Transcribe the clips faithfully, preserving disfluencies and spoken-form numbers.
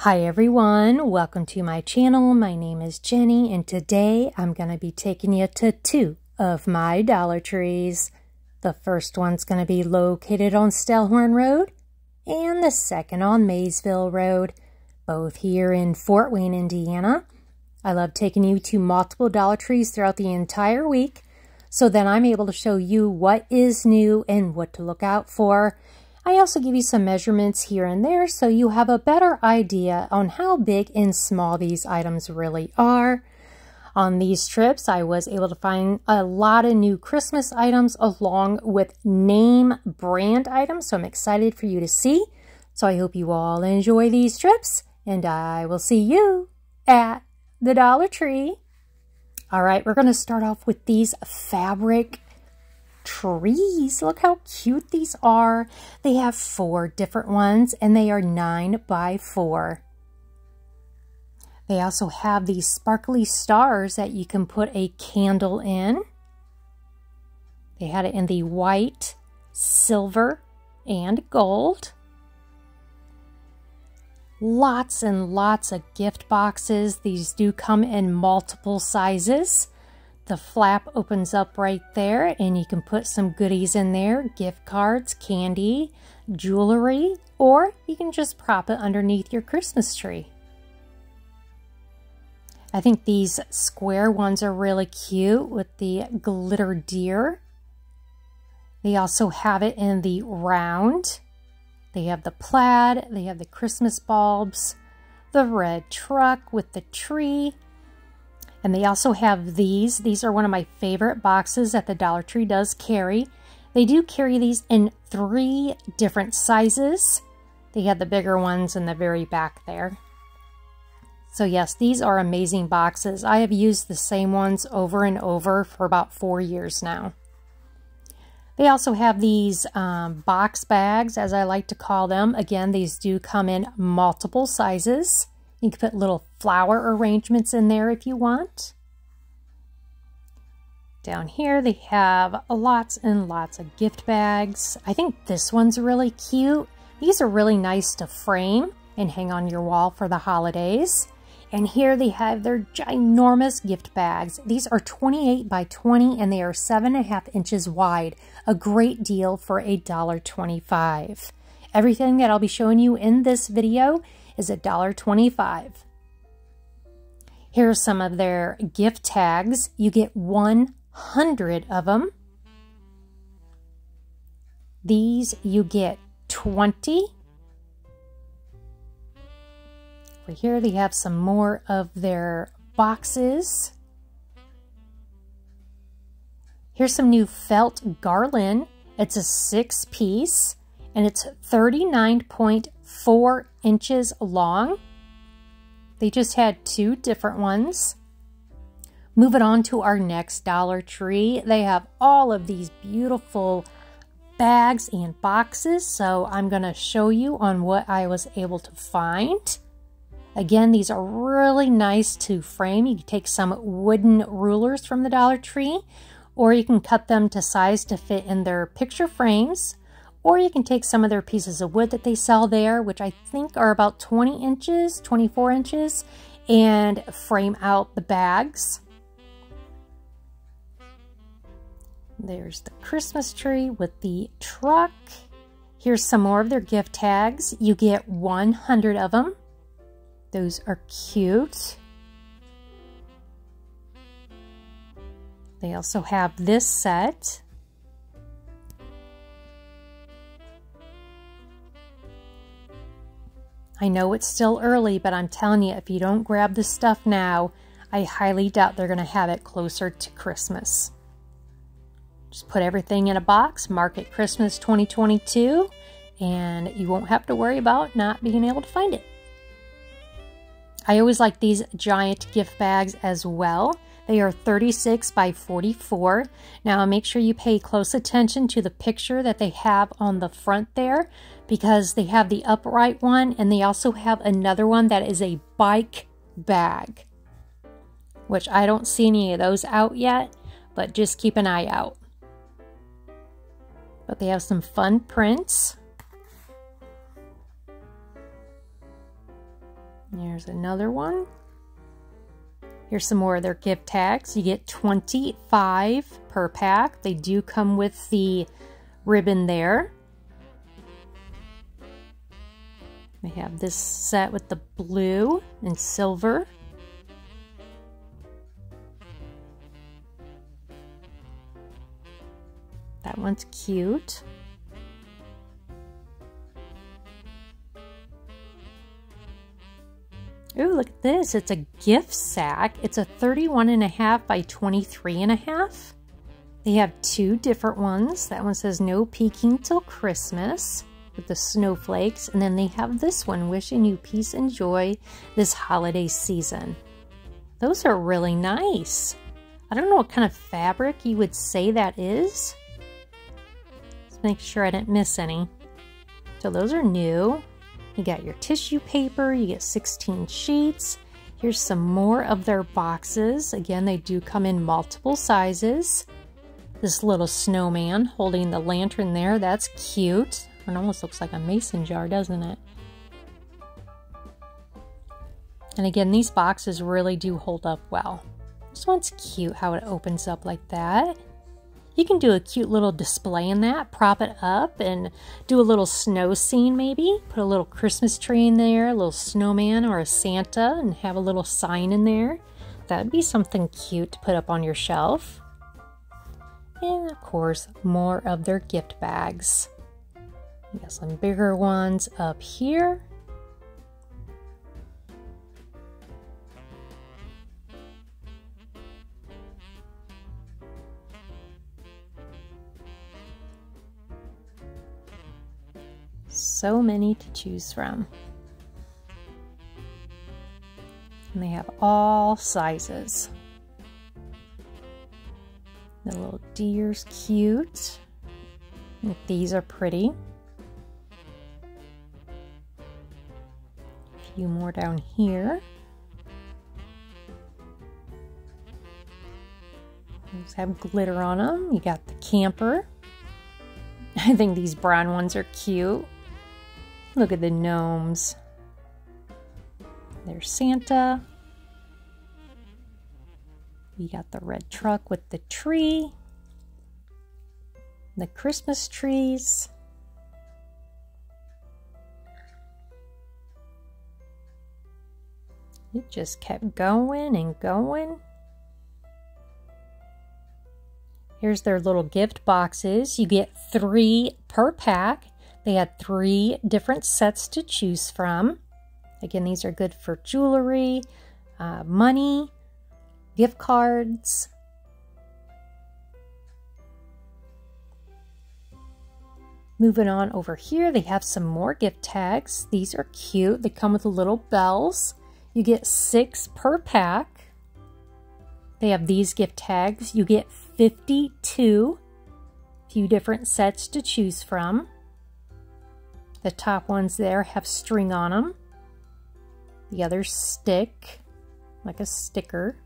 Hi everyone, welcome to my channel. My name is Jenny and today I'm going to be taking you to two of my Dollar Trees. The first one's going to be located on Stellhorn Road and the second on Maysville Road, both here in Fort Wayne, Indiana. I love taking you to multiple Dollar Trees throughout the entire week so that I'm able to show you what is new and what to look out for. I also give you some measurements here and there so you have a better idea on how big and small these items really are. On these trips, I was able to find a lot of new Christmas items along with name brand items, so I'm excited for you to see. So I hope you all enjoy these trips, and I will see you at the Dollar Tree. All right, we're going to start off with these fabric trees. Look how cute these are. They have four different ones and they are nine by four. They also have these sparkly stars that you can put a candle in. They had it in the white, silver, and gold. Lots and lots of gift boxes. These do come in multiple sizes. The flap opens up right there and you can put some goodies in there, gift cards, candy, jewelry, or you can just prop it underneath your Christmas tree. I think these square ones are really cute with the glitter deer. They also have it in the round. They have the plaid, they have the Christmas bulbs, the red truck with the tree. And they also have these. These are one of my favorite boxes that the Dollar Tree does carry. They do carry these in three different sizes. They had the bigger ones in the very back there. So yes, these are amazing boxes. I have used the same ones over and over for about four years now. They also have these um, box bags, as I like to call them. Again, these do come in multiple sizes. You can put little flower arrangements in there if you want. Down here they have lots and lots of gift bags. I think this one's really cute. These are really nice to frame and hang on your wall for the holidays. And here they have their ginormous gift bags. These are twenty-eight by twenty and they are seven and a half inches wide. A great deal for a dollar twenty-five. Everything that I'll be showing you in this video is a dollar twenty-five. Here are some of their gift tags. You get one hundred of them. These you get twenty. Over here they have some more of their boxes. Here's some new felt garland. It's a six piece and it's thirty-nine point four inches long. They just had two different ones. Moving on to our next Dollar Tree. They have all of these beautiful bags and boxes. So I'm going to show you on what I was able to find. Again, these are really nice to frame. You can take some wooden rulers from the Dollar Tree, or you can cut them to size to fit in their picture frames. Or you can take some of their pieces of wood that they sell there, which I think are about twenty inches, twenty-four inches, and frame out the bags. There's the Christmas tree with the truck. Here's some more of their gift tags. You get one hundred of them. Those are cute. They also have this set. I know it's still early, but I'm telling you, if you don't grab this stuff now, I highly doubt they're going to have it closer to Christmas. Just put everything in a box, mark it Christmas twenty twenty-two, and you won't have to worry about not being able to find it. I always like these giant gift bags as well. They are thirty-six by forty-four. Now make sure you pay close attention to the picture that they have on the front there, because they have the upright one and they also have another one that is a bike bag, which I don't see any of those out yet, but just keep an eye out. But they have some fun prints. There's another one. Here's some more of their gift tags. You get twenty-five per pack. They do come with the ribbon there. We have this set with the blue and silver. That one's cute. Ooh, look at this. It's a gift sack. It's a thirty-one and a half by twenty-three and a half. They have two different ones. That one says no peeking till Christmas with the snowflakes. And then they have this one, wishing you peace and joy this holiday season. Those are really nice. I don't know what kind of fabric you would say that is. Let's make sure I didn't miss any. So those are new. You got your tissue paper, you get sixteen sheets. Here's some more of their boxes. Again, they do come in multiple sizes. This little snowman holding the lantern there, that's cute. It almost looks like a mason jar, doesn't it? And again, these boxes really do hold up well. This one's cute how it opens up like that. You can do a cute little display in that, prop it up and do a little snow scene maybe. Put a little Christmas tree in there, a little snowman or a Santa, and have a little sign in there. That'd be something cute to put up on your shelf. And of course, more of their gift bags. We got some bigger ones up here. So many to choose from. And they have all sizes. The little deer's cute. And these are pretty. A few more down here. Those have glitter on them. You got the camper. I think these brown ones are cute. Look at the gnomes. There's Santa. We got the red truck with the tree. The Christmas trees. It just kept going and going. Here's their little gift boxes. You get three per pack. They had three different sets to choose from. Again, these are good for jewelry, uh, money, gift cards. Moving on over here, they have some more gift tags. These are cute. They come with little bells. You get six per pack. They have these gift tags. You get fifty-two. A few different sets to choose from. The top ones there have string on them. The others stick, like a sticker.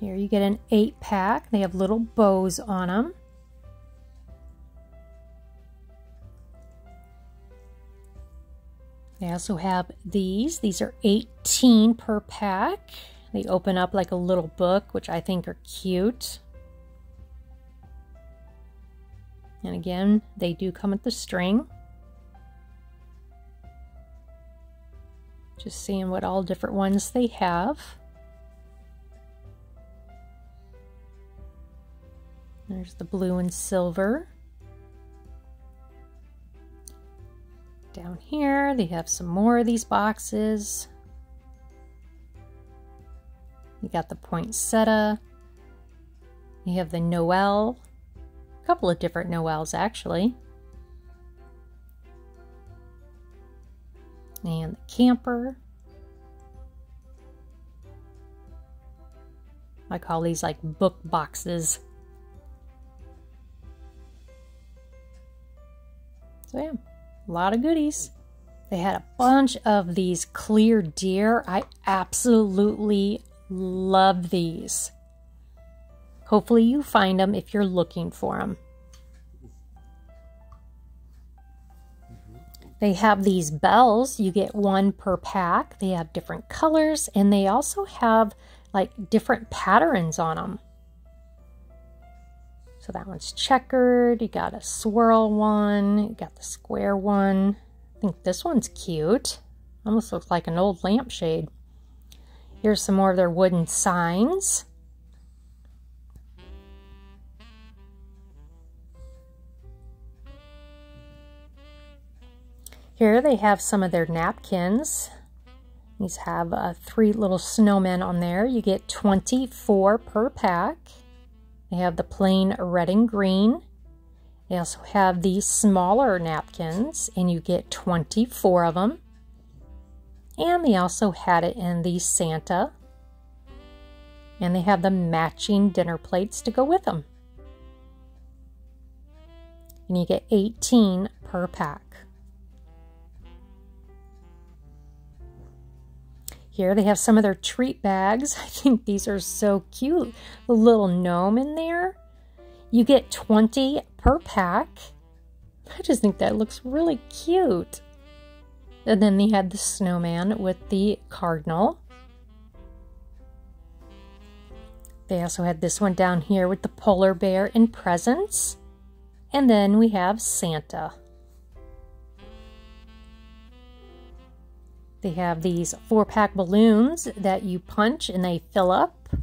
Here you get an eight pack. They have little bows on them. They also have these. These are eighteen per pack. They open up like a little book, which I think are cute. And again, they do come with the string. Just seeing what all different ones they have. There's the blue and silver. Down here, they have some more of these boxes. You got the poinsettia. You have the Noel. A couple of different Noels, actually. And the camper. I call these like book boxes. So yeah, a lot of goodies. They had a bunch of these clear deer. I absolutely love these. Hopefully you find them if you're looking for them. They have these bells. You get one per pack. They have different colors, and they also have like different patterns on them. So that one's checkered. You got a swirl one. You got the square one. I think this one's cute. Almost looks like an old lampshade. Here's some more of their wooden signs. Here they have some of their napkins. These have uh, three little snowmen on there. You get twenty-four per pack. They have the plain red and green. They also have these smaller napkins, and you get twenty-four of them. And they also had it in the Santa. And they have the matching dinner plates to go with them. And you get eighteen per pack. Here they have some of their treat bags. I think these are so cute. The little gnome in there. You get twenty per pack. I just think that looks really cute. And then they had the snowman with the cardinal. They also had this one down here with the polar bear and presents. And then we have Santa. They have these four-pack balloons that you punch and they fill up. You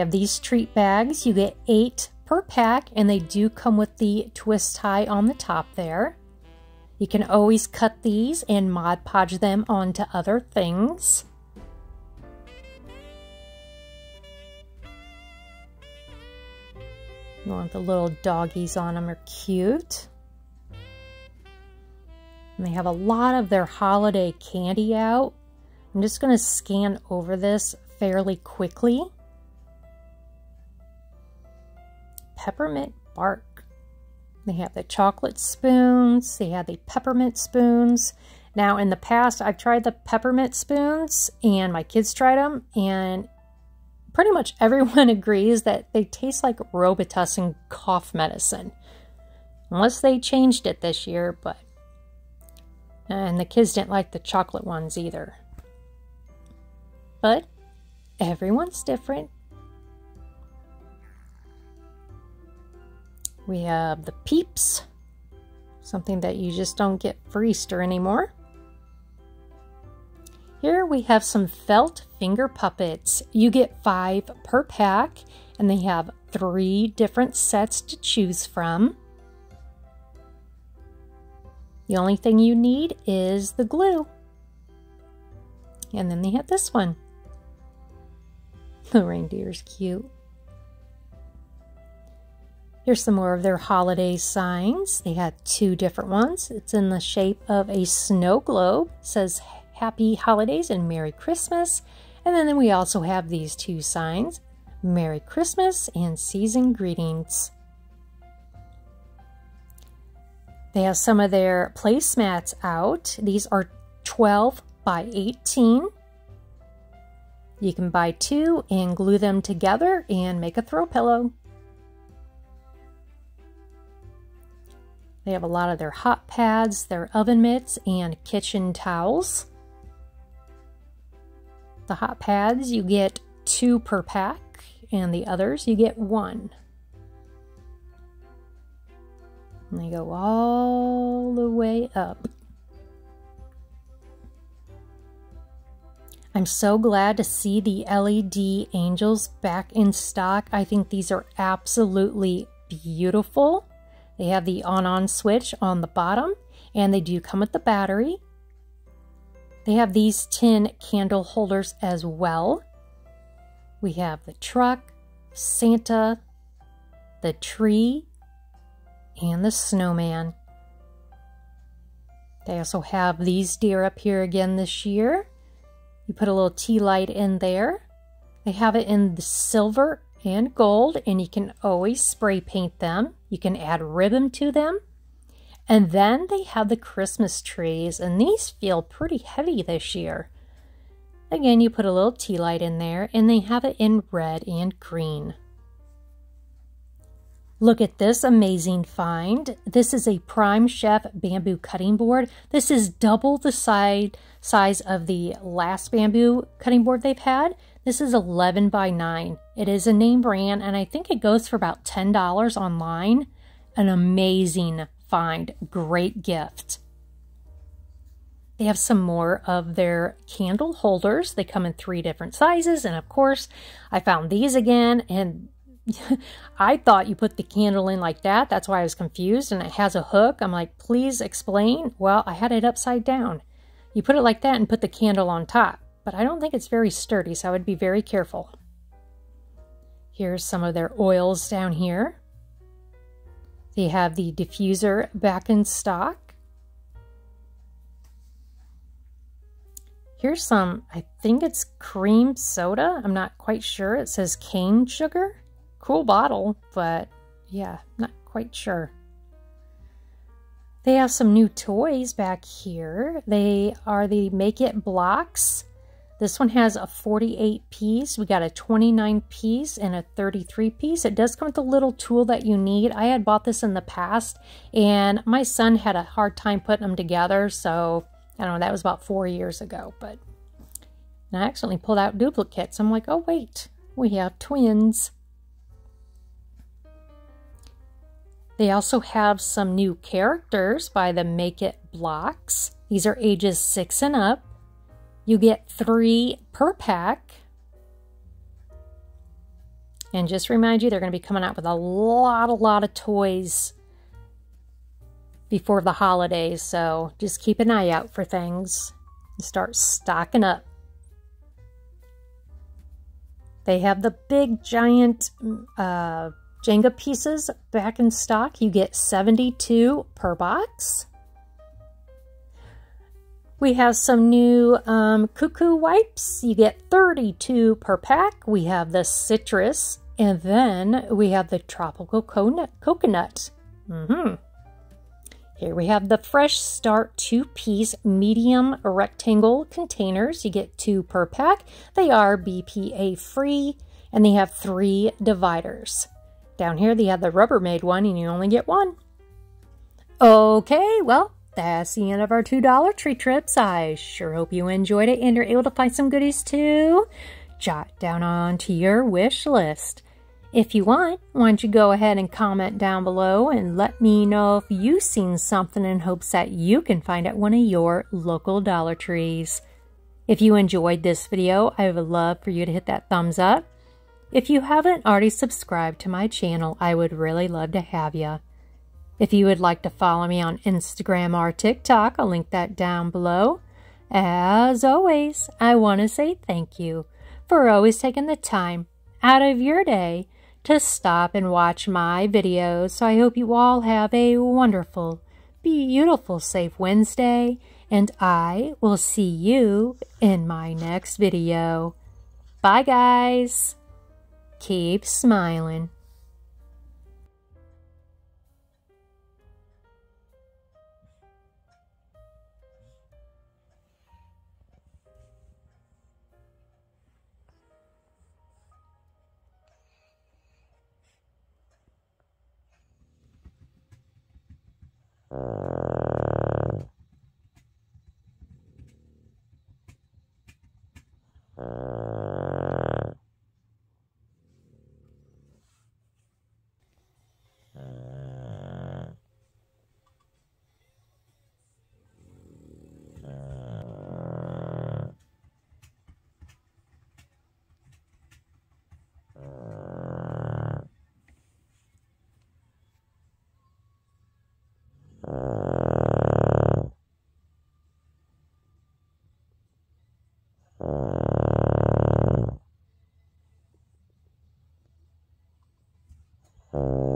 have these treat bags. You get eight per pack, and they do come with the twist tie on the top there. You can always cut these and Mod Podge them onto other things. You want the little doggies on them, are cute. And they have a lot of their holiday candy out. I'm just going to scan over this fairly quickly. Peppermint bark. They have the chocolate spoons. They have the peppermint spoons. Now, in the past, I've tried the peppermint spoons, and my kids tried them, and pretty much everyone agrees that they taste like Robitussin cough medicine. Unless they changed it this year, but... And the kids didn't like the chocolate ones either. But everyone's different. We have the Peeps. Something that you just don't get for Easter anymore. Here we have some felt finger puppets. You get five per pack. And they have three different sets to choose from. The only thing you need is the glue. And then they had this one. The reindeer's cute. Here's some more of their holiday signs. They had two different ones. It's in the shape of a snow globe. It says Happy Holidays and Merry Christmas. And then we also have these two signs. Merry Christmas and Season Greetings. They have some of their placemats out. These are twelve by eighteen. You can buy two and glue them together and make a throw pillow. They have a lot of their hot pads, their oven mitts, and kitchen towels. The hot pads, you get two per pack, and the others, you get one. And they go all the way up. I'm so glad to see the L E D angels back in stock. I think these are absolutely beautiful. They have the on-on switch on the bottom, and they do come with the battery. They have these tin candle holders as well. We have the truck, Santa, the tree, and the snowman. They also have these deer up here again this year. You put a little tea light in there. They have it in the silver and gold, and you can always spray paint them. You can add ribbon to them. And then they have the Christmas trees, and these feel pretty heavy this year. Again, you put a little tea light in there, and they have it in red and green. Look at this amazing find. This is a Prime Chef bamboo cutting board. This is double the side size of the last bamboo cutting board they've had. This is eleven by nine. It is a name brand, and I think it goes for about ten dollars online. An amazing find. Great gift. They have some more of their candle holders. They come in three different sizes. And of course, I found these again. And I thought you put the candle in like that. That's why I was confused. And it has a hook. I'm like, please explain. Well, I had it upside down. You put it like that and put the candle on top. But I don't think it's very sturdy, so I would be very careful. Here's some of their oils down here. They have the diffuser back in stock. Here's some, I think it's cream soda. I'm not quite sure. It says cane sugar. Cool bottle, but yeah, not quite sure. They have some new toys back here. They are the Make It Blocks. This one has a forty-eight piece. We got a twenty-nine piece and a thirty-three piece. It does come with a little tool that you need. I had bought this in the past, and my son had a hard time putting them together, so I don't know, that was about four years ago, but and I accidentally pulled out duplicates. I'm like, oh wait, we have twins. They also have some new characters by the Make It Blocks. These are ages six and up. You get three per pack. And just remind you, they're going to be coming out with a lot, a lot of toys before the holidays, so just keep an eye out for things and start stocking up. They have the big giant uh, Jenga pieces back in stock. You get seventy-two per box. We have some new um, Cuckoo wipes. You get thirty-two per pack. We have the citrus, and then we have the tropical coconut. Mm-hmm. Here we have the Fresh Start two-piece medium rectangle containers. You get two per pack. They are B P A free, and they have three dividers. Down here they have the Rubbermaid one, and you only get one. Okay, well, that's the end of our two Dollar Tree trips. I sure hope you enjoyed it and you're able to find some goodies too. Jot down onto your wish list. If you want, why don't you go ahead and comment down below and let me know if you've seen something in hopes that you can find at one of your local Dollar Trees. If you enjoyed this video, I would love for you to hit that thumbs up. If you haven't already subscribed to my channel, I would really love to have you. If you would like to follow me on Instagram or TikTok, I'll link that down below. As always, I want to say thank you for always taking the time out of your day to stop and watch my videos. So I hope you all have a wonderful, beautiful, safe Wednesday, and I will see you in my next video. Bye guys. Keep smiling. Uh...